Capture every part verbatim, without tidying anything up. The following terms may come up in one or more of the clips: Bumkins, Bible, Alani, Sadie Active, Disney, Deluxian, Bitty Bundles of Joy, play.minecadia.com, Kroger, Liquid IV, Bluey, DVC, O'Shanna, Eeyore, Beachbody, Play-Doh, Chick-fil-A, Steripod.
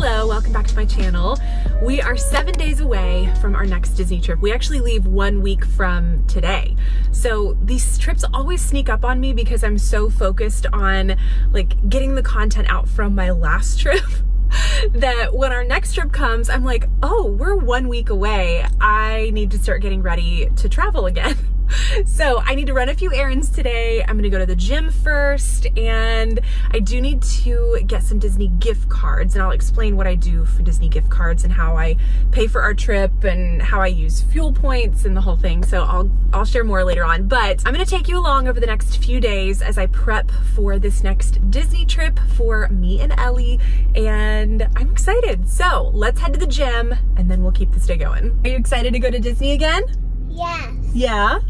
Hello, welcome back to my channel. We are seven days away from our next Disney trip. We actually leave one week from today. So these trips always sneak up on me because I'm so focused on like getting the content out from my last trip that when our next trip comes, I'm like, oh, we're one week away. I need to start getting ready to travel again. So I need to run a few errands today. I'm gonna go to the gym first, and I do need to get some Disney gift cards, and I'll explain what I do for Disney gift cards and how I pay for our trip and how I use fuel points and the whole thing. So I'll, I'll share more later on, but I'm gonna take you along over the next few days as I prep for this next Disney trip for me and Ellie, and I'm excited. So let's head to the gym and then we'll keep this day going. Are you excited to go to Disney again? Yes. Yeah.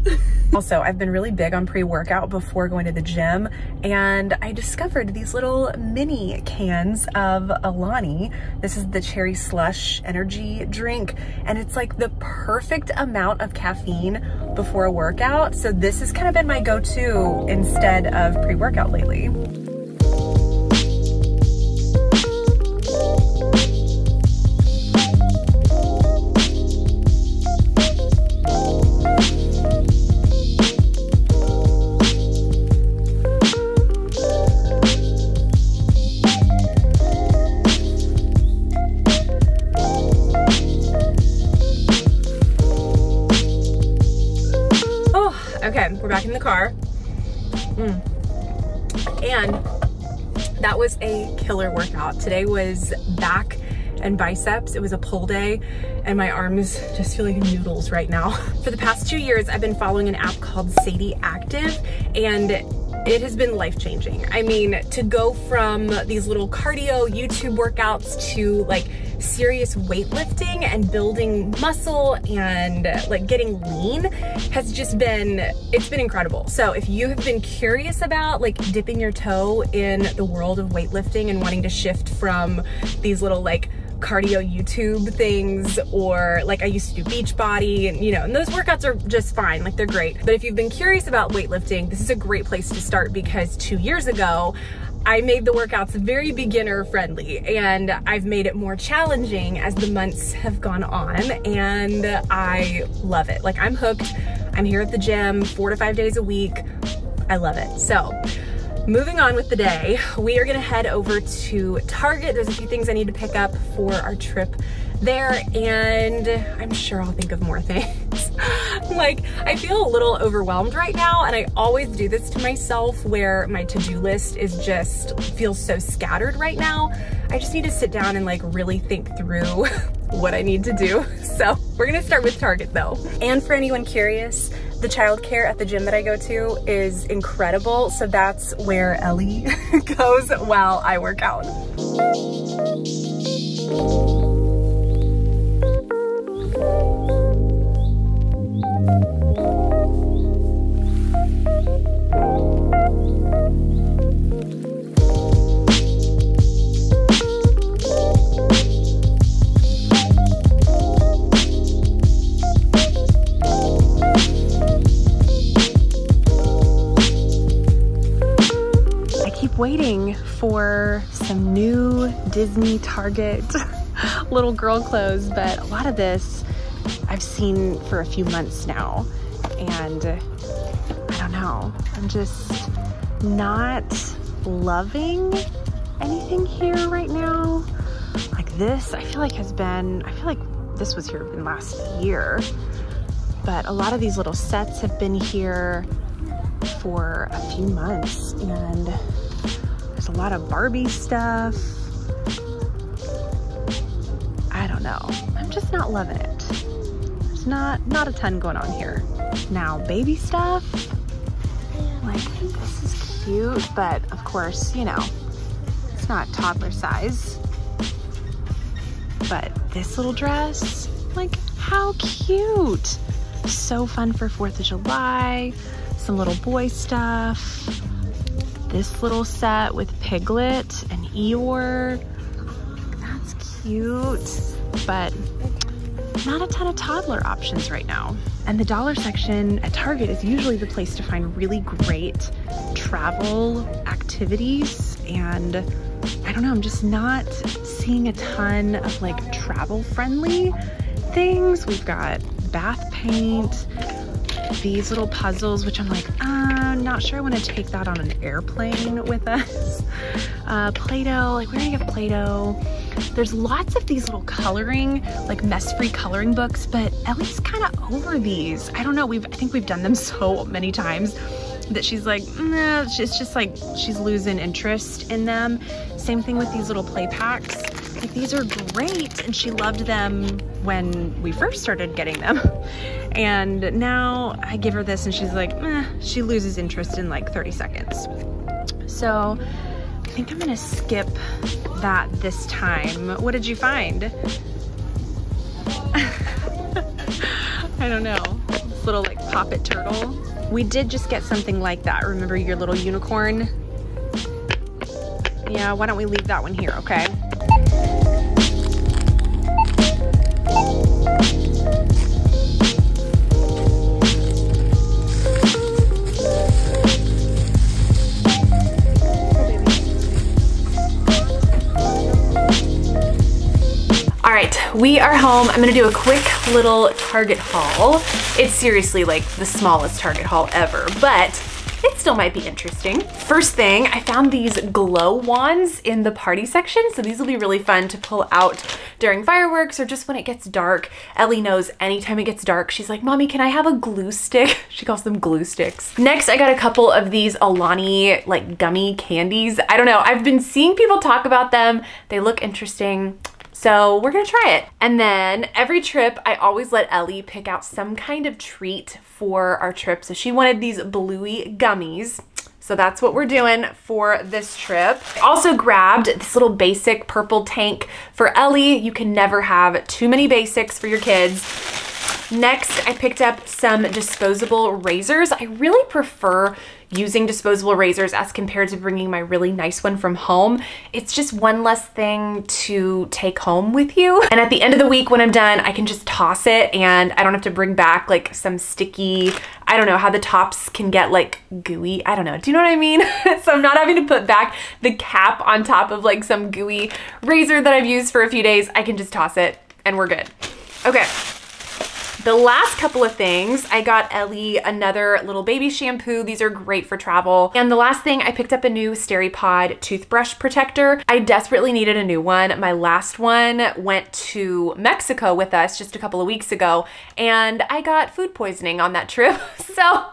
Also, I've been really big on pre-workout before going to the gym, and I discovered these little mini cans of Alani. This is the cherry slush energy drink, and it's like the perfect amount of caffeine before a workout. So this has kind of been my go-to instead of pre-workout lately. In the car. Mm. And that was a killer workout. Today was back and biceps. It was a pull day, and my arms just feel like noodles right now. For the past two years, I've been following an app called Sadie Active, and it has been life-changing. I mean, to go from these little cardio YouTube workouts to like serious weightlifting and building muscle and like getting lean has just been, it's been incredible. So if you have been curious about like dipping your toe in the world of weightlifting and wanting to shift from these little like cardio YouTube things, or like I used to do Beachbody, and you know, and those workouts are just fine, like they're great. But if you've been curious about weightlifting, this is a great place to start, because two years ago, I made the workouts very beginner friendly, and I've made it more challenging as the months have gone on, and I love it. Like I'm hooked. I'm here at the gym four to five days a week. I love it. So moving on with the day, we are gonna head over to Target. There's a few things I need to pick up for our trip there, and I'm sure I'll think of more things. Like, I feel a little overwhelmed right now, and I always do this to myself where my to-do list is just, feels so scattered right now. I just need to sit down and like really think through what I need to do. So we're gonna start with Target though. And for anyone curious, the childcare at the gym that I go to is incredible. So that's where Ellie goes while I work out. Waiting for some new Disney Target little girl clothes, but a lot of this I've seen for a few months now, and I don't know, I'm just not loving anything here right now. Like this, I feel like has been, I feel like this was here in last year, but a lot of these little sets have been here for a few months, and a lot of Barbie stuff. I don't know. I'm just not loving it. There's not not a ton going on here. Now, baby stuff. Like, I think this is cute, but of course, you know, it's not toddler size. But this little dress, like, how cute! So fun for fourth of July. Some little boy stuff. This little set with Piglet and Eeyore, that's cute, but not a ton of toddler options right now. And the dollar section at Target is usually the place to find really great travel activities and I don't know, I'm just not seeing a ton of like travel friendly things. We've got bath paint, these little puzzles, which I'm like, I'm not sure I want to take that on an airplane with us. Uh, Play-Doh, like we're gonna get Play-Doh. There's lots of these little coloring, like mess-free coloring books, but Ellie's kind of over these. I don't know, we've, I think we've done them so many times that she's like, nah, it's just like she's losing interest in them. Same thing with these little play packs. Like these are great, and she loved them when we first started getting them. And now I give her this and she's like, eh, she loses interest in like thirty seconds. So I think I'm gonna skip that this time. What did you find? I don't know, this little like poppet turtle. We did just get something like that. Remember your little unicorn? Yeah, why don't we leave that one here, okay? All right, we are home. I'm gonna do a quick little Target haul. It's seriously like the smallest Target haul ever, but it still might be interesting. First thing, I found these glow wands in the party section. So these will be really fun to pull out during fireworks or just when it gets dark. Ellie knows anytime it gets dark, she's like, Mommy, can I have a glue stick? She calls them glue sticks. Next, I got a couple of these Alani like gummy candies. I don't know, I've been seeing people talk about them. They look interesting. So we're gonna try it. And then every trip, I always let Ellie pick out some kind of treat for our trip. So she wanted these Bluey gummies. So that's what we're doing for this trip. I also grabbed this little basic purple tank for Ellie. You can never have too many basics for your kids. Next, I picked up some disposable razors. I really prefer using disposable razors as compared to bringing my really nice one from home. It's just one less thing to take home with you. And at the end of the week when I'm done, I can just toss it and I don't have to bring back like some sticky, I don't know how the tops can get like gooey. I don't know, do you know what I mean? So I'm not having to put back the cap on top of like some gooey razor that I've used for a few days. I can just toss it and we're good. Okay. The last couple of things, I got Ellie another little baby shampoo. These are great for travel. And the last thing, I picked up a new Steripod toothbrush protector. I desperately needed a new one. My last one went to Mexico with us just a couple of weeks ago, and I got food poisoning on that trip. So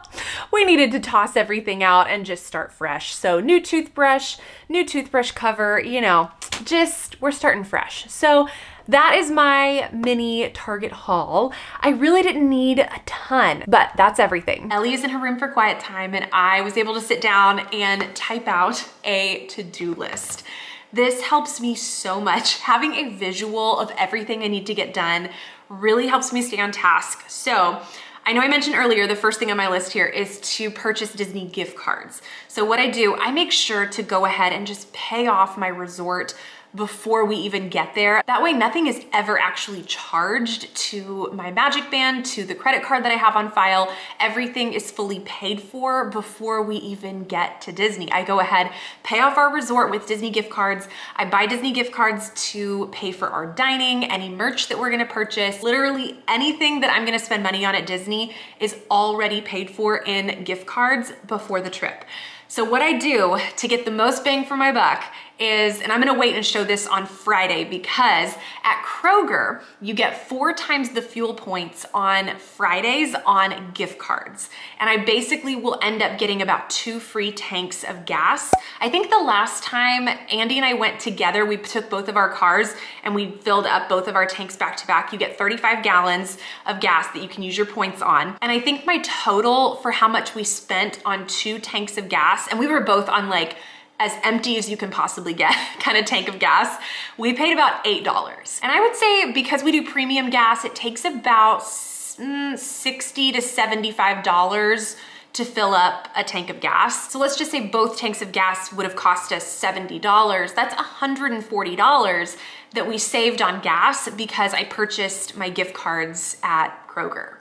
we needed to toss everything out and just start fresh. So new toothbrush, new toothbrush cover, you know, just we're starting fresh. So that is my mini Target haul. I really didn't need a ton, but that's everything. Ellie is in her room for quiet time and I was able to sit down and type out a to-do list. This helps me so much. Having a visual of everything I need to get done really helps me stay on task. So I know I mentioned earlier, the first thing on my list here is to purchase Disney gift cards. So what I do, I make sure to go ahead and just pay off my resort before we even get there. That way nothing is ever actually charged to my Magic Band, to the credit card that I have on file. Everything is fully paid for before we even get to Disney. I go ahead, pay off our resort with Disney gift cards. I buy Disney gift cards to pay for our dining, any merch that we're gonna purchase. Literally anything that I'm gonna spend money on at Disney is already paid for in gift cards before the trip. So what I do to get the most bang for my buck is, and I'm gonna wait and show this on Friday because at Kroger, you get four times the fuel points on Fridays on gift cards. And I basically will end up getting about two free tanks of gas. I think the last time Andy and I went together, we took both of our cars and we filled up both of our tanks back to back. You get thirty-five gallons of gas that you can use your points on. And I think my total for how much we spent on two tanks of gas, and we were both on like as empty as you can possibly get kind of tank of gas, we paid about eight dollars. And I would say because we do premium gas, it takes about sixty to seventy-five dollars to fill up a tank of gas. So let's just say both tanks of gas would have cost us seventy dollars. That's one hundred forty dollars that we saved on gas because I purchased my gift cards at Kroger.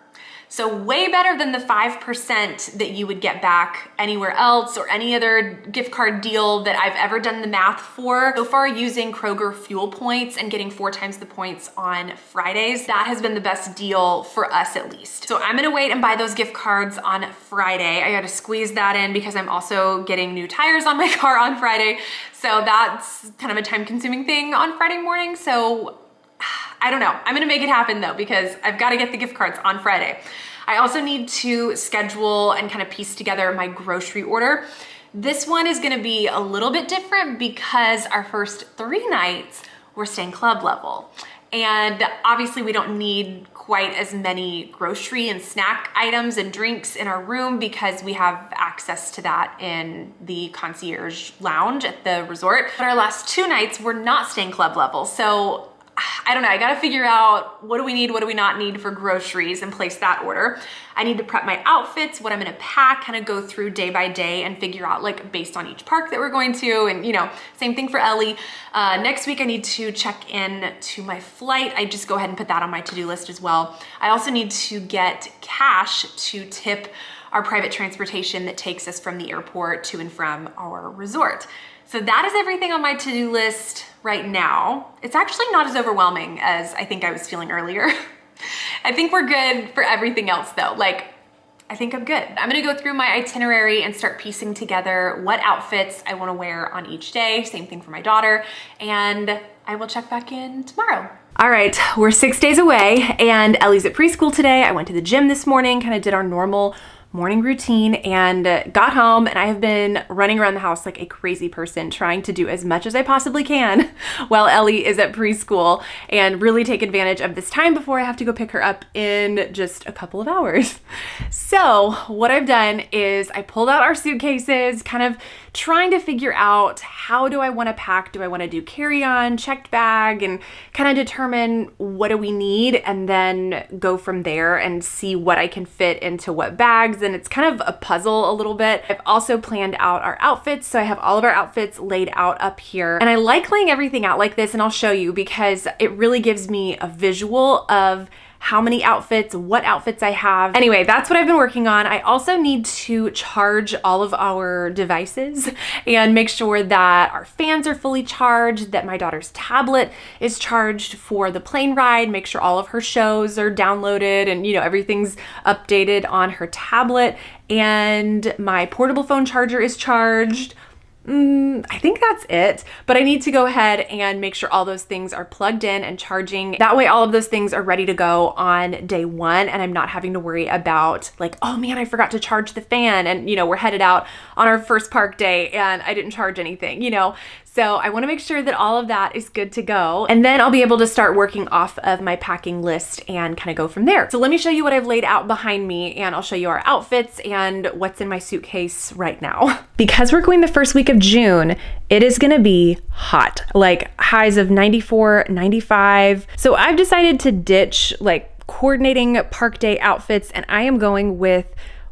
So way better than the five percent that you would get back anywhere else or any other gift card deal that I've ever done the math for. So far, using Kroger fuel points and getting four times the points on Fridays, that has been the best deal for us at least. So I'm gonna wait and buy those gift cards on Friday. I gotta squeeze that in because I'm also getting new tires on my car on Friday. So that's kind of a time consuming thing on Friday morning. So I don't know. I'm gonna make it happen though, because I've got to get the gift cards on Friday. I also need to schedule and kind of piece together my grocery order. This one is gonna be a little bit different because our first three nights we're staying club level. And obviously we don't need quite as many grocery and snack items and drinks in our room because we have access to that in the concierge lounge at the resort. But our last two nights we're not staying club level. So I don't know, I gotta figure out what do we need, what do we not need for groceries and place that order. I need to prep my outfits, what I'm gonna pack, kind of go through day by day and figure out like based on each park that we're going to, and you know, same thing for Ellie. Uh, next week I need to check in to my flight. I just go ahead and put that on my to-do list as well. I also need to get cash to tip our private transportation that takes us from the airport to and from our resort. So that is everything on my to-do list right now. It's actually not as overwhelming as I think I was feeling earlier. I think we're good for everything else though. Like, I think I'm good. I'm gonna go through my itinerary and start piecing together what outfits I wanna wear on each day, same thing for my daughter, and I will check back in tomorrow. All right, we're six days away and Ellie's at preschool today. I went to the gym this morning, kinda did our normal morning routine and got home, and I have been running around the house like a crazy person trying to do as much as I possibly can while Ellie is at preschool and really take advantage of this time before I have to go pick her up in just a couple of hours. So what I've done is I pulled out our suitcases, kind of trying to figure out how do I want to pack? Do I want to do carry-on, checked bag, and kind of determine what do we need and then go from there and see what I can fit into what bags. And it's kind of a puzzle a little bit. I've also planned out our outfits. So I have all of our outfits laid out up here. And I like laying everything out like this, and I'll show you because it really gives me a visual of how many outfits, what outfits I have. Anyway, that's what I've been working on. I also need to charge all of our devices and make sure that our fans are fully charged, that my daughter's tablet is charged for the plane ride, make sure all of her shows are downloaded and, you know, everything's updated on her tablet, and my portable phone charger is charged. Mm, I think that's it, but I need to go ahead and make sure all those things are plugged in and charging. That way all of those things are ready to go on day one and I'm not having to worry about like, oh man, I forgot to charge the fan and, you know, we're headed out on our first park day and I didn't charge anything, you know? So I wanna make sure that all of that is good to go, and then I'll be able to start working off of my packing list and kind of go from there. So let me show you what I've laid out behind me, and I'll show you our outfits and what's in my suitcase right now. Because we're going the first week of June, it is gonna be hot, like highs of ninety-four, ninety-five. So I've decided to ditch like coordinating park day outfits, and I am going with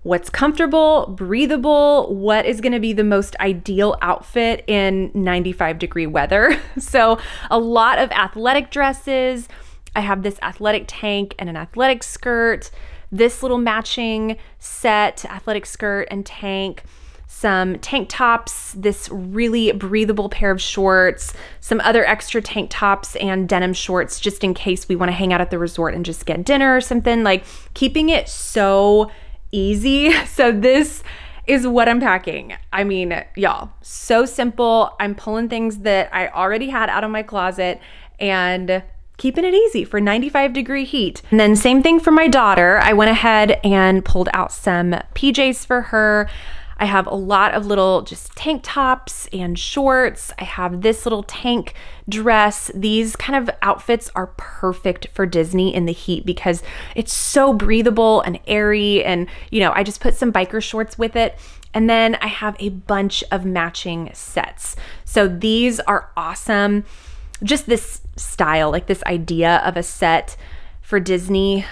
what's comfortable, breathable, what is gonna be the most ideal outfit in ninety-five degree weather. So a lot of athletic dresses. I have this athletic tank and an athletic skirt, this little matching set, athletic skirt and tank, some tank tops, this really breathable pair of shorts, some other extra tank tops and denim shorts just in case we wanna hang out at the resort and just get dinner or something, like keeping it so easy. So this is what I'm packing. I mean, y'all, so simple. I'm pulling things that I already had out of my closet and keeping it easy for ninety-five degree heat. And then same thing for my daughter. I went ahead and pulled out some P Js for her. I have a lot of little just tank tops and shorts. I have this little tank dress. These kind of outfits are perfect for Disney in the heat because it's so breathable and airy, and you know, I just put some biker shorts with it. And then I have a bunch of matching sets. So these are awesome. Just this style, like this idea of a set for Disney.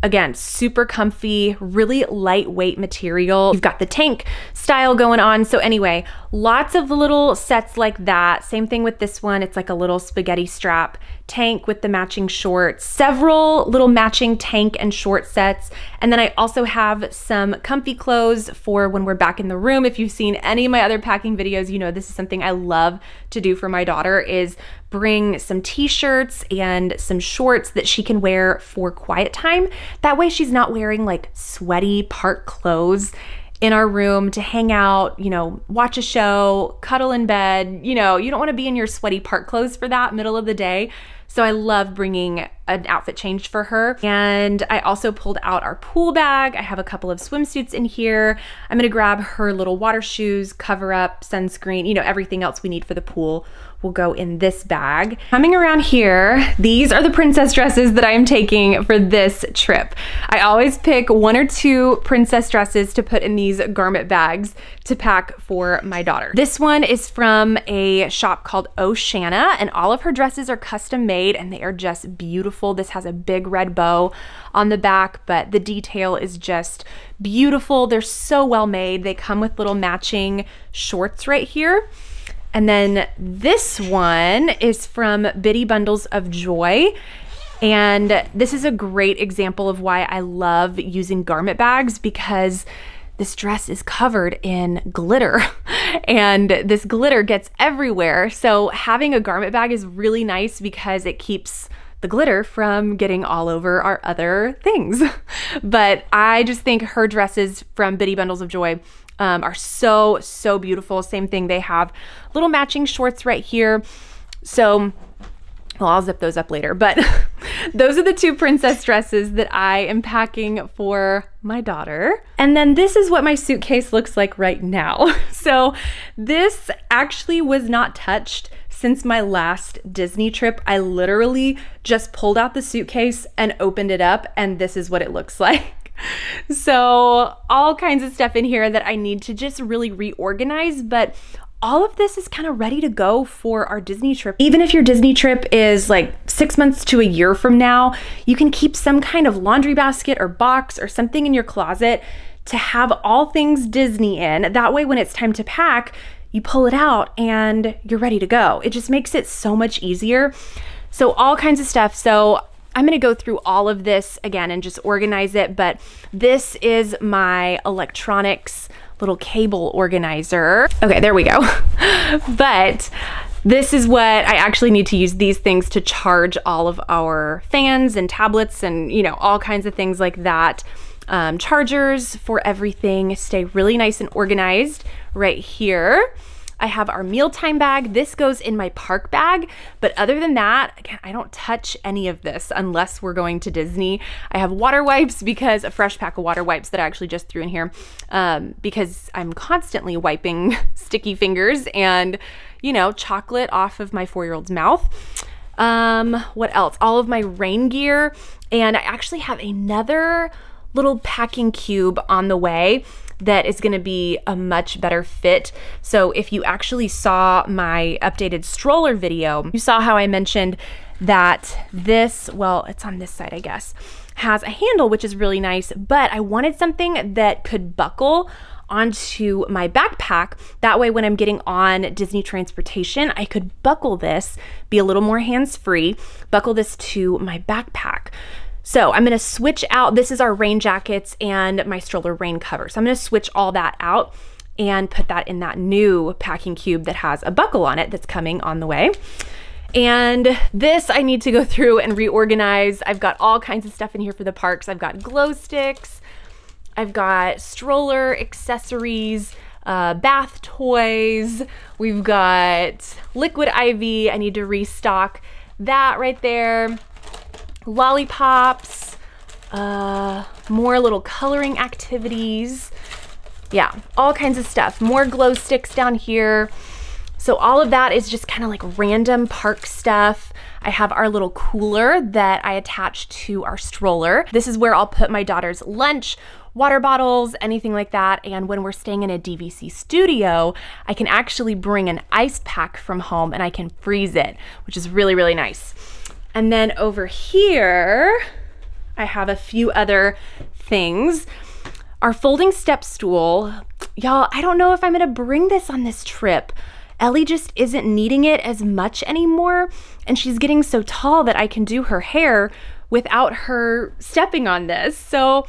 Again, super comfy, really lightweight material. You've got the tank style going on. So anyway, lots of little sets like that. Same thing with this one. It's like a little spaghetti strap tank with the matching shorts, several little matching tank and short sets. And then I also have some comfy clothes for when we're back in the room. If you've seen any of my other packing videos, you know this is something I love to do for my daughter, is bring some t-shirts and some shorts that she can wear for quiet time. That way she's not wearing like sweaty park clothes in our room to hang out, you know, watch a show, cuddle in bed. You know, you don't want to be in your sweaty park clothes for that middle of the day. So I love bringing an outfit change for her. And I also pulled out our pool bag. I have a couple of swimsuits in here. I'm gonna grab her little water shoes, cover up, sunscreen, you know, everything else we need for the pool will go in this bag. Coming around here, these are the princess dresses that I am taking for this trip. I always pick one or two princess dresses to put in these garment bags to pack for my daughter. This one is from a shop called O'Shanna, and all of her dresses are custom made and they are just beautiful. This has a big red bow on the back, but the detail is just beautiful. They're so well made. They come with little matching shorts right here. And then this one is from Bitty Bundles of Joy. And this is a great example of why I love using garment bags, because this dress is covered in glitter and this glitter gets everywhere. So having a garment bag is really nice because it keeps the glitter from getting all over our other things. But I just think her dresses from Bitty Bundles of Joy Um, are so, so beautiful. Same thing, they have little matching shorts right here. So, well, I'll zip those up later, but those are the two princess dresses that I am packing for my daughter. And then this is what my suitcase looks like right now. So this actually was not touched since my last Disney trip. I literally just pulled out the suitcase and opened it up, and this is what it looks like. So all kinds of stuff in here that I need to just really reorganize, but all of this is kind of ready to go for our Disney trip. Even if your Disney trip is like six months to a year from now, you can keep some kind of laundry basket or box or something in your closet to have all things Disney in. That way when it's time to pack, you pull it out and you're ready to go. It just makes it so much easier. So all kinds of stuff. So I'm gonna go through all of this again and just organize it, but this is my electronics little cable organizer. Okay, there we go. But this is what I actually need to use these things to charge all of our fans and tablets and, you know, all kinds of things like that. Um, chargers for everything stay really nice and organized right here. I have our mealtime bag. This goes in my park bag, but other than that, again, I don't touch any of this unless we're going to Disney. I have water wipes, because a fresh pack of water wipes that I actually just threw in here, um, because I'm constantly wiping sticky fingers and, you know, chocolate off of my four-year-old's mouth. Um, what else? All of my rain gear, and I actually have another little packing cube on the way that is gonna be a much better fit. So if you actually saw my updated stroller video, you saw how I mentioned that this, well, it's on this side, I guess, has a handle, which is really nice, but I wanted something that could buckle onto my backpack. That way when I'm getting on Disney transportation, I could buckle this, be a little more hands-free, buckle this to my backpack. So I'm gonna switch out, this is our rain jackets and my stroller rain cover. So I'm gonna switch all that out and put that in that new packing cube that has a buckle on it that's coming on the way. And this I need to go through and reorganize. I've got all kinds of stuff in here for the parks. I've got glow sticks, I've got stroller accessories, uh, bath toys, we've got Liquid I V, I need to restock that right there. Lollipops, uh, more little coloring activities. Yeah, all kinds of stuff. More glow sticks down here. So all of that is just kind of like random park stuff. I have our little cooler that I attach to our stroller. This is where I'll put my daughter's lunch, water bottles, anything like that. And when we're staying in a D V C studio, I can actually bring an ice pack from home and I can freeze it, which is really, really nice. And then over here, I have a few other things. Our folding step stool, y'all, I don't know if I'm gonna bring this on this trip. Ellie just isn't needing it as much anymore, and she's getting so tall that I can do her hair without her stepping on this. So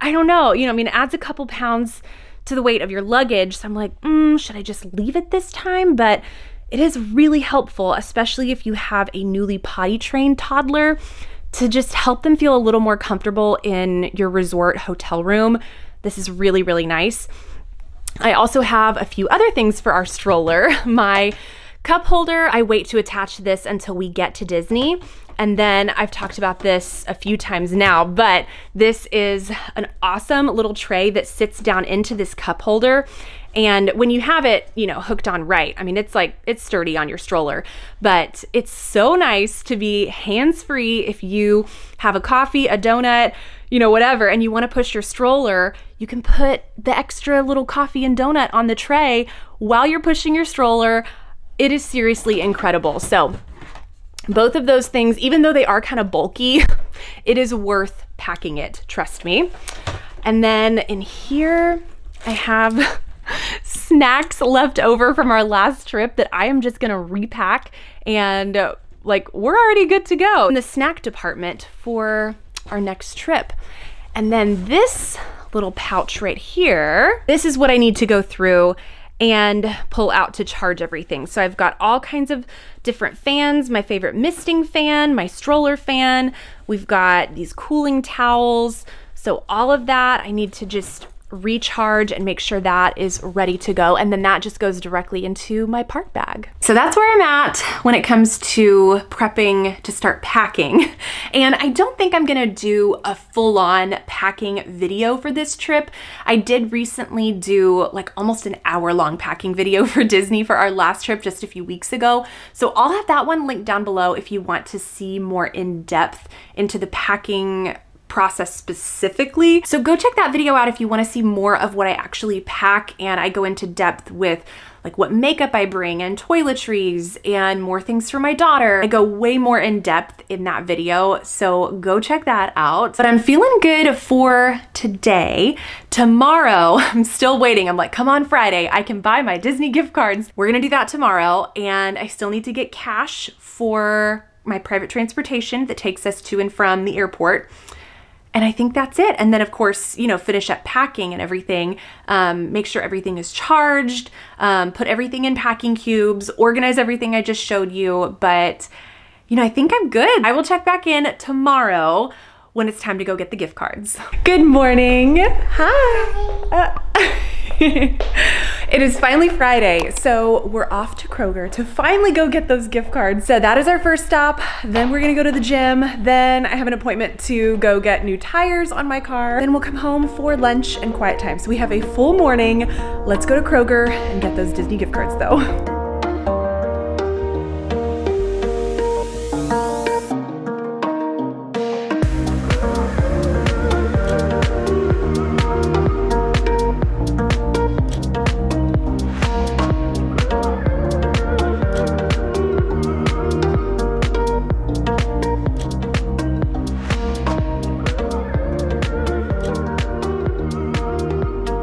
I don't know, you know, I mean, it adds a couple pounds to the weight of your luggage. So I'm like, mm, should I just leave it this time? But it is really helpful, especially if you have a newly potty trained toddler, to just help them feel a little more comfortable in your resort hotel room. This is really, really nice. I also have a few other things for our stroller. My cup holder, I wait to attach this until we get to Disney. And then I've talked about this a few times now, but this is an awesome little tray that sits down into this cup holder. And when you have it, you know, hooked on right, I mean, it's like, it's sturdy on your stroller, but it's so nice to be hands-free if you have a coffee, a donut, you know, whatever, and you want to push your stroller, you can put the extra little coffee and donut on the tray while you're pushing your stroller. It is seriously incredible. So both of those things, even though they are kind of bulky, it is worth packing it, trust me. And then in here, I have snacks left over from our last trip that I am just gonna repack, and uh, like, we're already good to go in the snack department for our next trip. And then this little pouch right here, this is what I need to go through and pull out to charge everything. So I've got all kinds of different fans, my favorite misting fan, my stroller fan, we've got these cooling towels. So all of that I need to just recharge and make sure that is ready to go, and then that just goes directly into my park bag. So that's where I'm at when it comes to prepping to start packing. And I don't think I'm gonna do a full-on packing video for this trip. I did recently do like almost an hour-long packing video for Disney for our last trip just a few weeks ago, so I'll have that one linked down below if you want to see more in depth into the packing process specifically. So go check that video out if you want to see more of what I actually pack, and I go into depth with like what makeup I bring and toiletries and more things for my daughter. I go way more in depth in that video, so go check that out. But I'm feeling good for today. Tomorrow, I'm still waiting. I'm like, come on Friday, I can buy my Disney gift cards. We're gonna do that tomorrow, and I still need to get cash for my private transportation that takes us to and from the airport. And I think that's it. And then of course, you know, finish up packing and everything, um, make sure everything is charged, um, put everything in packing cubes, organize everything I just showed you. But, you know, I think I'm good. I will check back in tomorrow when it's time to go get the gift cards. Good morning. Hi. Uh, It is finally Friday, so we're off to Kroger to finally go get those gift cards. So that is our first stop. Then we're gonna go to the gym. Then I have an appointment to go get new tires on my car. Then we'll come home for lunch and quiet time. So we have a full morning. Let's go to Kroger and get those Disney gift cards though.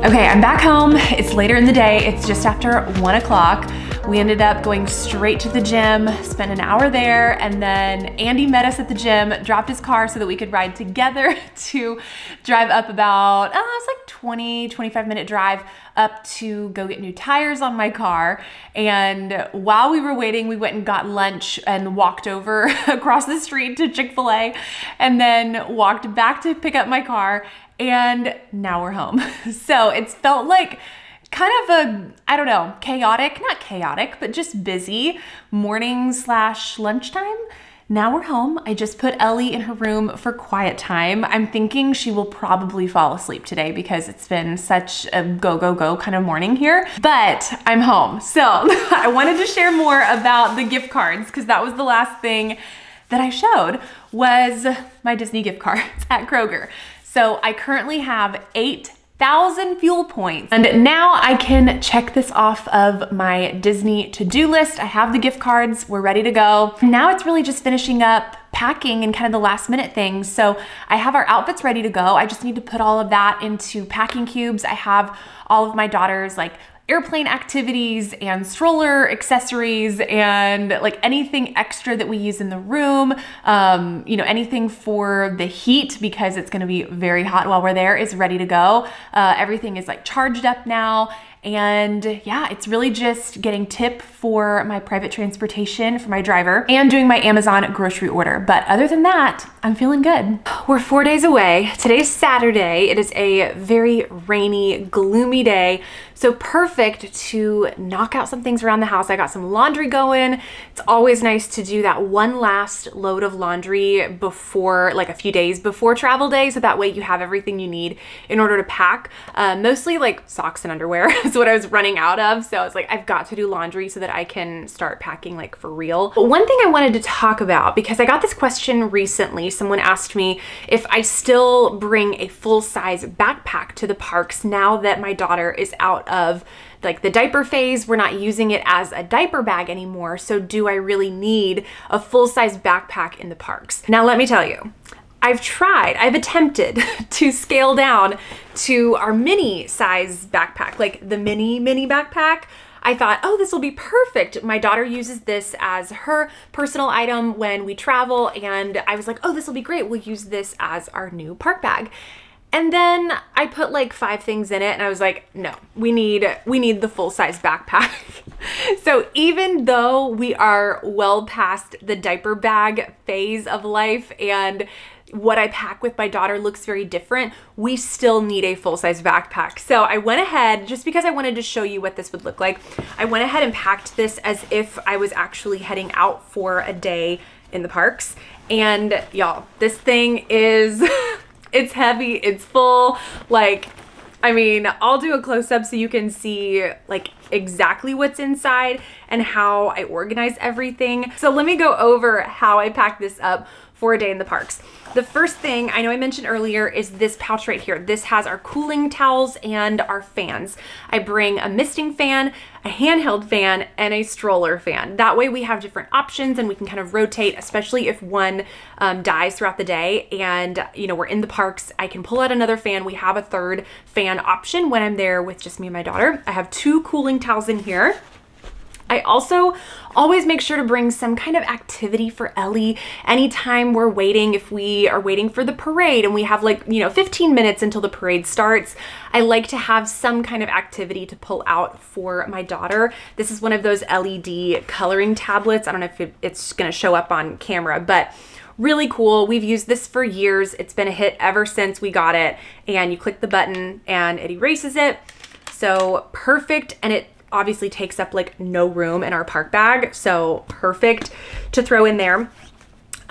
Okay, I'm back home. It's later in the day. It's just after one o'clock. We ended up going straight to the gym, spent an hour there, and then Andy met us at the gym, dropped his car so that we could ride together to drive up about, I don't know, it's like twenty, twenty-five minute drive up to go get new tires on my car. And while we were waiting, we went and got lunch and walked over across the street to Chick-fil-A and then walked back to pick up my car. And now we're home. So it's felt like kind of a, I don't know, chaotic, not chaotic, but just busy morning slash lunchtime. Now we're home. I just put Ellie in her room for quiet time. I'm thinking she will probably fall asleep today because it's been such a go, go, go kind of morning here, but I'm home. So I wanted to share more about the gift cards because that was the last thing that I showed was my Disney gift cards at Kroger. So I currently have eight thousand fuel points. And now I can check this off of my Disney to-do list. I have the gift cards, we're ready to go. Now it's really just finishing up packing and kind of the last minute things. So I have our outfits ready to go. I just need to put all of that into packing cubes. I have all of my daughter's like airplane activities and stroller accessories and like anything extra that we use in the room. Um, you know, anything for the heat because it's gonna be very hot while we're there is ready to go. Uh, everything is like charged up now. And yeah, it's really just getting tip for my private transportation for my driver and doing my Amazon grocery order. But other than that, I'm feeling good. We're four days away. Today's Saturday. It is a very rainy, gloomy day. So perfect to knock out some things around the house. I got some laundry going. It's always nice to do that one last load of laundry before, like a few days before travel day. So that way you have everything you need in order to pack. Uh, mostly like socks and underwear is what I was running out of. So I was like, I've got to do laundry so that I can start packing like for real. But one thing I wanted to talk about, because I got this question recently, someone asked me if I still bring a full size backpack to the parks now that my daughter is out of like the diaper phase. We're not using it as a diaper bag anymore. So do I really need a full-size backpack in the parks? Now, let me tell you, I've tried, I've attempted to scale down to our mini size backpack, like the mini, mini backpack. I thought, oh, this will be perfect. My daughter uses this as her personal item when we travel. And I was like, oh, this will be great. We'll use this as our new park bag. And then I put like five things in it and I was like, no, we need we need the full-size backpack. So even though we are well past the diaper bag phase of life and what I pack with my daughter looks very different, we still need a full-size backpack. So I went ahead, just because I wanted to show you what this would look like, I went ahead and packed this as if I was actually heading out for a day in the parks. And y'all, this thing is... It's heavy, it's full, like, I mean, I'll do a close-up so you can see like exactly what's inside and how I organize everything. So let me go over how I pack this up for a day in the parks. The first thing, I know I mentioned earlier, is this pouch right here. This has our cooling towels and our fans. I bring a misting fan, a handheld fan, and a stroller fan. That way we have different options and we can kind of rotate, especially if one um, dies throughout the day and, you know, we're in the parks, I can pull out another fan. We have a third fan option when I'm there with just me and my daughter. I have two cooling towels in here. I also always make sure to bring some kind of activity for Ellie anytime we're waiting. If we are waiting for the parade and we have like, you know, fifteen minutes until the parade starts, I like to have some kind of activity to pull out for my daughter. This is one of those L E D coloring tablets. I don't know if it's gonna show up on camera, but really cool. We've used this for years. It's been a hit ever since we got it. And you click the button and it erases it. So perfect. And it obviously takes up like no room in our park bag, so perfect to throw in there.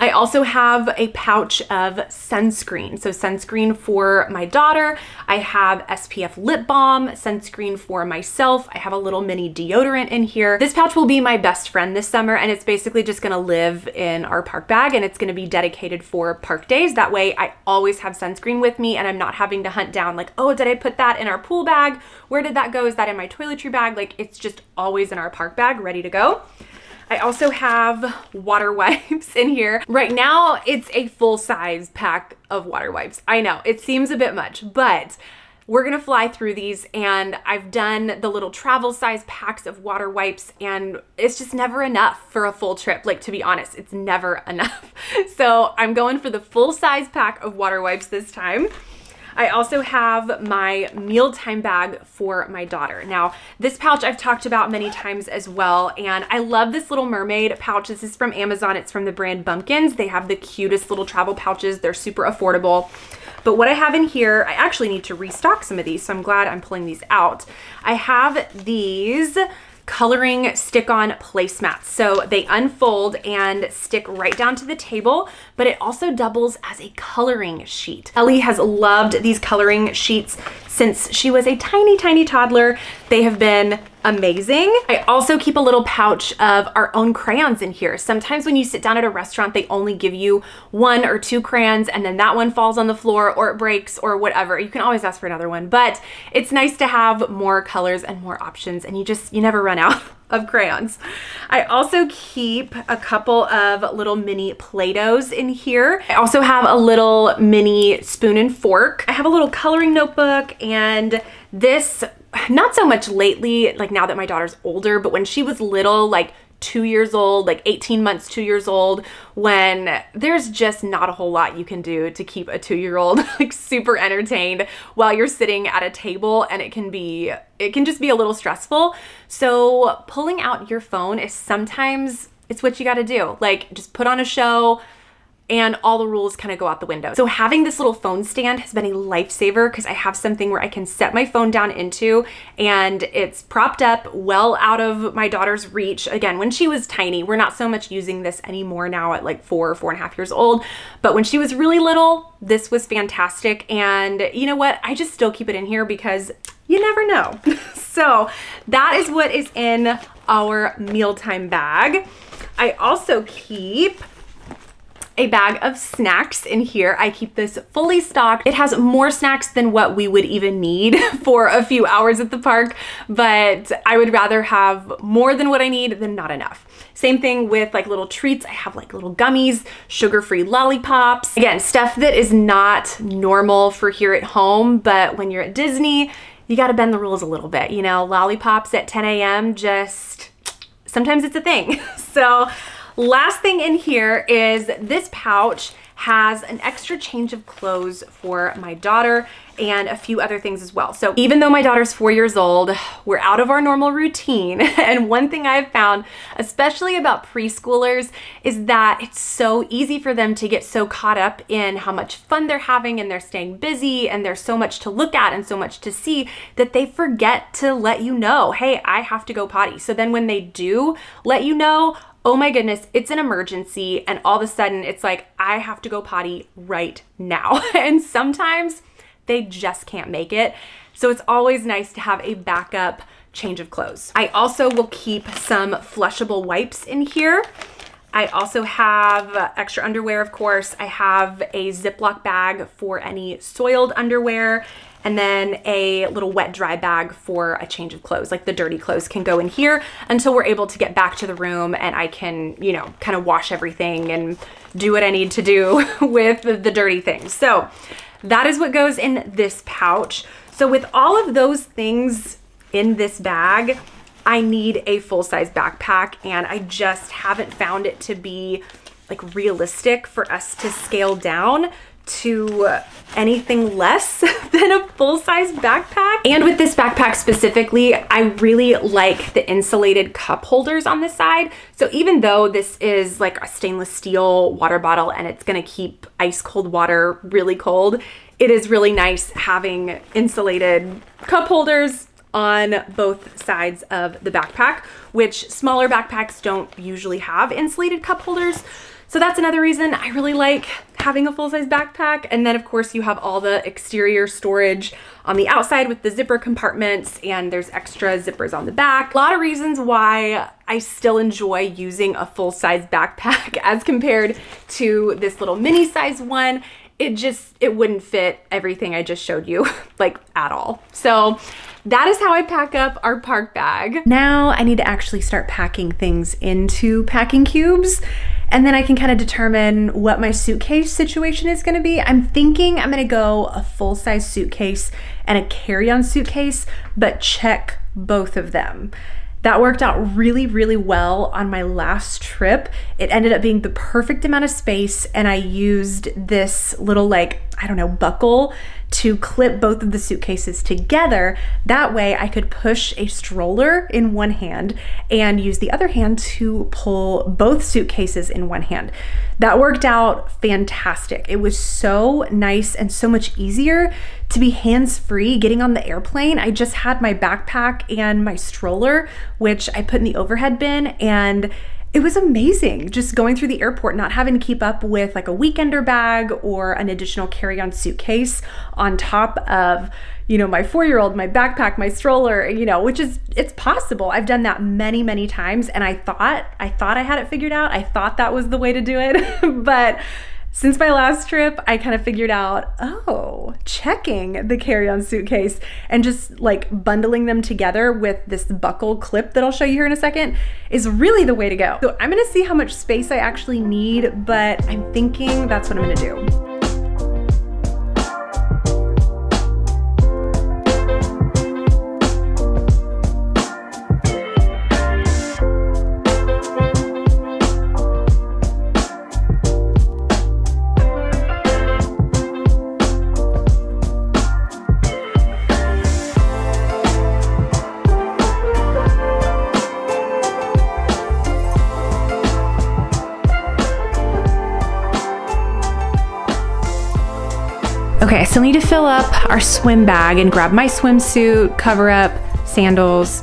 I also have a pouch of sunscreen. So sunscreen for my daughter. I have S P F lip balm, sunscreen for myself. I have a little mini deodorant in here. This pouch will be my best friend this summer and it's basically just gonna live in our park bag and it's gonna be dedicated for park days. That way I always have sunscreen with me and I'm not having to hunt down like, oh, did I put that in our pool bag? Where did that go? Is that in my toiletry bag? Like, it's just always in our park bag, ready to go. I also have water wipes in here. Right now, it's a full-size pack of water wipes. I know, it seems a bit much, but we're gonna fly through these, and I've done the little travel size packs of water wipes, and it's just never enough for a full trip. Like, to be honest, it's never enough. So I'm going for the full-size pack of water wipes this time. I also have my mealtime bag for my daughter. Now, this pouch I've talked about many times as well, and I love this Little Mermaid pouch. This is from Amazon. It's from the brand Bumkins. They have the cutest little travel pouches. They're super affordable. But what I have in here, I actually need to restock some of these, so I'm glad I'm pulling these out. I have these coloring stick-on placemats. So they unfold and stick right down to the table, but it also doubles as a coloring sheet. Ellie has loved these coloring sheets since she was a tiny, tiny toddler. They have been amazing. I also keep a little pouch of our own crayons in here. Sometimes when you sit down at a restaurant, they only give you one or two crayons and then that one falls on the floor or it breaks or whatever. You can always ask for another one, but it's nice to have more colors and more options and you just, you never run out of crayons. I also keep a couple of little mini Play-Dohs in here. I also have a little mini spoon and fork. I have a little coloring notebook and this not so much lately, like now that my daughter's older, but when she was little, like two years old, like eighteen months, two years old, when there's just not a whole lot you can do to keep a two-year-old like super entertained while you're sitting at a table, and it can be, it can just be a little stressful. So pulling out your phone is sometimes, it's what you gotta do. Like just put on a show and all the rules kind of go out the window. So having this little phone stand has been a lifesaver because I have something where I can set my phone down into, and it's propped up well out of my daughter's reach. Again, when she was tiny, we're not so much using this anymore now at like four or four and a half years old, but when she was really little, this was fantastic. And you know what? I just still keep it in here because you never know. So that is what is in our mealtime bag. I also keep a bag of snacks in here. I keep this fully stocked. It has more snacks than what we would even need for a few hours at the park, but I would rather have more than what I need than not enough. Same thing with like little treats. I have like little gummies, sugar-free lollipops. Again, stuff that is not normal for here at home, but when you're at Disney, you gotta bend the rules a little bit. You know, lollipops at ten A M just, sometimes it's a thing. So, last thing in here is this pouch has an extra change of clothes for my daughter and a few other things as well. So even though my daughter's four years old, we're out of our normal routine. And one thing I've found, especially about preschoolers, is that it's so easy for them to get so caught up in how much fun they're having and they're staying busy and there's so much to look at and so much to see that they forget to let you know, hey, I have to go potty. So then when they do let you know, oh my goodness, it's an emergency, and all of a sudden it's like, I have to go potty right now. And sometimes they just can't make it. So it's always nice to have a backup change of clothes. I also will keep some flushable wipes in here. I also have extra underwear, of course. I have a Ziploc bag for any soiled underwear, and then a little wet dry bag for a change of clothes. Like the dirty clothes can go in here until we're able to get back to the room and I can, you know, kind of wash everything and do what I need to do with the dirty things. So that is what goes in this pouch. So with all of those things in this bag, I need a full-size backpack, and I just haven't found it to be like realistic for us to scale down to anything less than a full-size backpack. And with this backpack specifically, I really like the insulated cup holders on the side. So even though this is like a stainless steel water bottle and it's gonna keep ice cold water really cold, it is really nice having insulated cup holders on both sides of the backpack, which smaller backpacks don't usually have insulated cup holders. So that's another reason I really like having a full-size backpack. And then of course you have all the exterior storage on the outside with the zipper compartments, and there's extra zippers on the back. A lot of reasons why I still enjoy using a full-size backpack as compared to this little mini size one. It just, it wouldn't fit everything I just showed you, like at all. So that is how I pack up our park bag. Now I need to actually start packing things into packing cubes, and then I can kind of determine what my suitcase situation is gonna be. I'm thinking I'm gonna go a full-size suitcase and a carry-on suitcase, but check both of them. That worked out really, really well on my last trip. It ended up being the perfect amount of space, and I used this little, like, I don't know, buckle to clip both of the suitcases together. That way I could push a stroller in one hand and use the other hand to pull both suitcases in one hand. That worked out fantastic. It was so nice and so much easier to be hands-free getting on the airplane. I just had my backpack and my stroller, which I put in the overhead bin, and it was amazing just going through the airport, not having to keep up with like a weekender bag or an additional carry-on suitcase on top of, you know, my four-year-old, my backpack, my stroller, you know, which is, it's possible. I've done that many, many times, and I thought, I thought I had it figured out. I thought that was the way to do it, but since my last trip, I kind of figured out, oh, checking the carry-on suitcase and just like bundling them together with this buckle clip that I'll show you here in a second is really the way to go. So I'm gonna see how much space I actually need, but I'm thinking that's what I'm gonna do. Okay, I still need to fill up our swim bag and grab my swimsuit, cover up, sandals,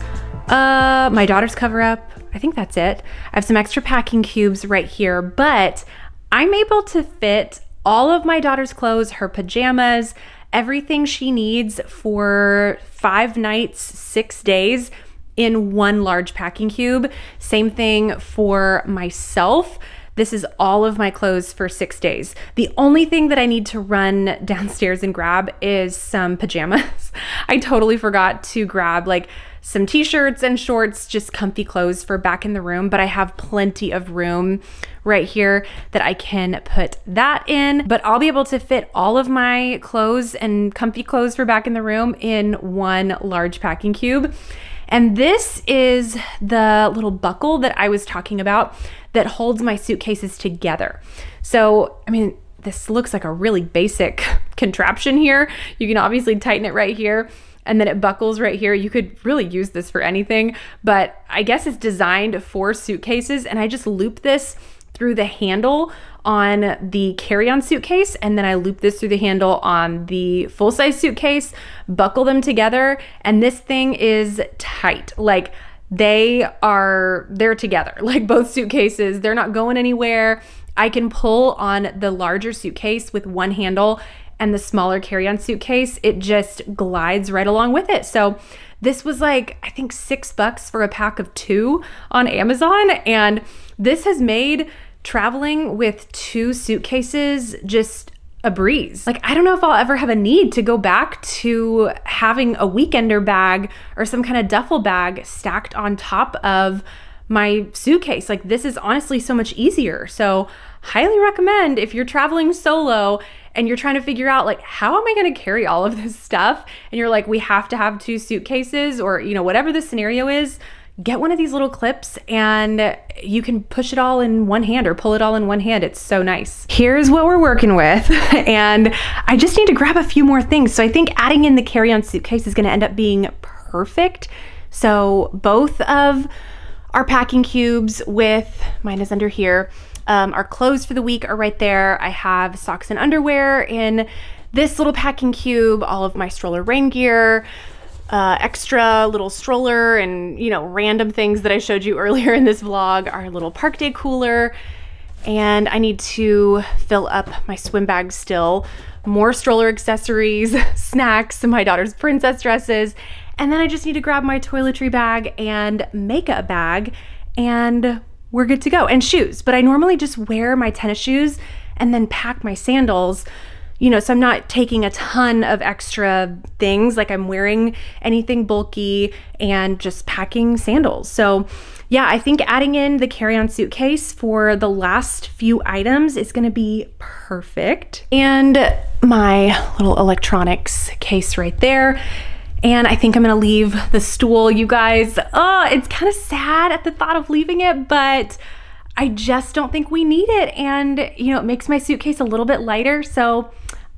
uh, my daughter's cover up. I think that's it. I have some extra packing cubes right here, but I'm able to fit all of my daughter's clothes, her pajamas, everything she needs for five nights, six days in one large packing cube. Same thing for myself. This is all of my clothes for six days. The only thing that I need to run downstairs and grab is some pajamas. I totally forgot to grab like some t-shirts and shorts, just comfy clothes for back in the room, but I have plenty of room right here that I can put that in. But I'll be able to fit all of my clothes and comfy clothes for back in the room in one large packing cube. And this is the little buckle that I was talking about that holds my suitcases together. So, I mean, this looks like a really basic contraption here. You can obviously tighten it right here and then it buckles right here. You could really use this for anything, but I guess it's designed for suitcases, and I just loop this through the handle on the carry-on suitcase, and then I loop this through the handle on the full-size suitcase, buckle them together, and this thing is tight. Like they are, they're together, like both suitcases, they're not going anywhere. I can pull on the larger suitcase with one handle and the smaller carry-on suitcase, it just glides right along with it. So this was like, I think six bucks for a pack of two on Amazon, and this has made traveling with two suitcases just a breeze. Like, I don't know if I'll ever have a need to go back to having a weekender bag or some kind of duffel bag stacked on top of my suitcase. Like, this is honestly so much easier. So highly recommend if you're traveling solo and you're trying to figure out like, how am I going to carry all of this stuff? And you're like, we have to have two suitcases, or, you know, whatever the scenario is, get one of these little clips and you can push it all in one hand or pull it all in one hand. It's so nice. Here's what we're working with. And I just need to grab a few more things. So I think adding in the carry-on suitcase is going to end up being perfect. So both of our packing cubes with, mine is under here, um, our clothes for the week are right there. I have socks and underwear in this little packing cube, all of my stroller rain gear, Uh, extra little stroller and, you know, random things that I showed you earlier in this vlog, our little park day cooler, and I need to fill up my swim bag still, more stroller accessories, snacks, my daughter's princess dresses, and then I just need to grab my toiletry bag and makeup bag, and we're good to go, and shoes. But I normally just wear my tennis shoes and then pack my sandals, you know, so I'm not taking a ton of extra things, like I'm wearing anything bulky and just packing sandals. So yeah, I think adding in the carry-on suitcase for the last few items is gonna be perfect. And my little electronics case right there. And I think I'm gonna leave the stool, you guys. Oh, it's kind of sad at the thought of leaving it, but I just don't think we need it. And, you know, it makes my suitcase a little bit lighter. So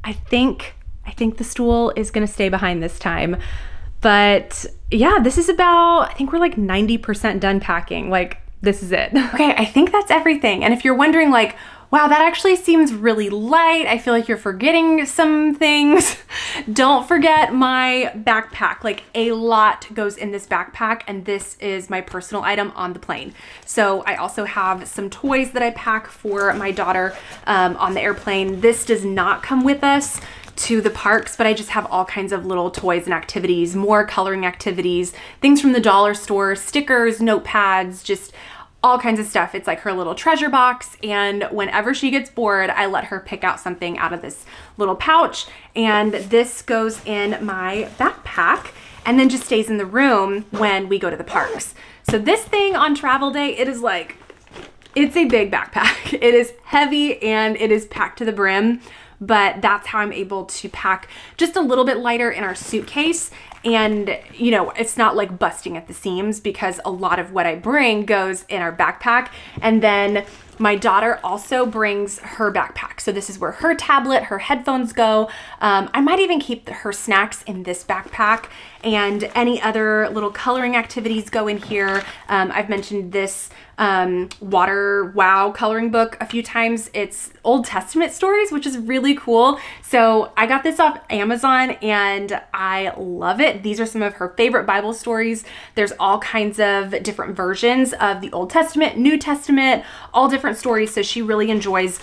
I think, I think the stool is gonna stay behind this time. But yeah, this is about, I think we're like ninety percent done packing. Like, this is it. Okay, I think that's everything. And if you're wondering like, wow, that actually seems really light, I feel like you're forgetting some things, don't forget my backpack. Like, a lot goes in this backpack, and this is my personal item on the plane. So I also have some toys that I pack for my daughter um, on the airplane. This does not come with us to the parks, but I just have all kinds of little toys and activities, more coloring activities, things from the dollar store, stickers, notepads, just all kinds of stuff. It's like her little treasure box, and whenever she gets bored, I let her pick out something out of this little pouch, and this goes in my backpack and then just stays in the room when we go to the parks. So this thing on travel day, it is like, it's a big backpack. It is heavy and it is packed to the brim, but that's how I'm able to pack just a little bit lighter in our suitcase. And, you know, it's not like busting at the seams because a lot of what I bring goes in our backpack. And then my daughter also brings her backpack. So this is where her tablet, her headphones go. Um, I might even keep the, her snacks in this backpack, and any other little coloring activities go in here. Um, I've mentioned this um, Water Wow coloring book a few times. It's Old Testament stories, which is really cool. So I got this off Amazon and I love it. These are some of her favorite Bible stories. There's all kinds of different versions of the Old Testament, New Testament, all different stories. So she really enjoys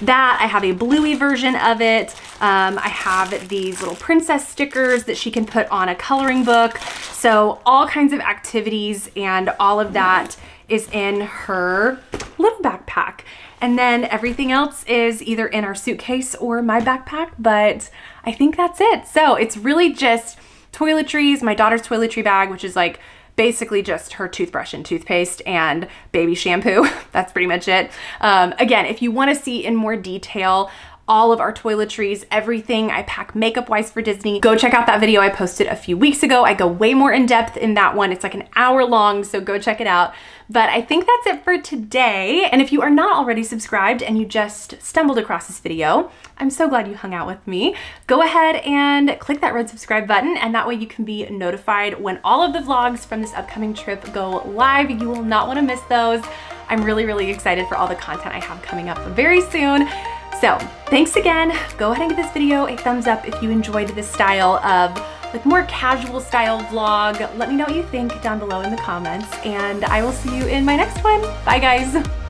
that. I have a Bluey version of it. Um, I have these little princess stickers that she can put on a coloring book. So all kinds of activities and all of that is in her little backpack. And then everything else is either in our suitcase or my backpack, but I think that's it. So it's really just toiletries, my daughter's toiletry bag, which is like basically just her toothbrush and toothpaste and baby shampoo. That's pretty much it. Um, again, if you want to see in more detail all of our toiletries, everything I pack makeup-wise for Disney, go check out that video I posted a few weeks ago. I go way more in depth in that one. It's like an hour long, so go check it out. But I think that's it for today. And if you are not already subscribed and you just stumbled across this video, I'm so glad you hung out with me. Go ahead and click that red subscribe button, and that way you can be notified when all of the vlogs from this upcoming trip go live. You will not want to miss those. I'm really, really excited for all the content I have coming up very soon. So thanks again. Go ahead and give this video a thumbs up if you enjoyed this style of like more casual style vlog. Let me know what you think down below in the comments, and I will see you in my next one. Bye guys.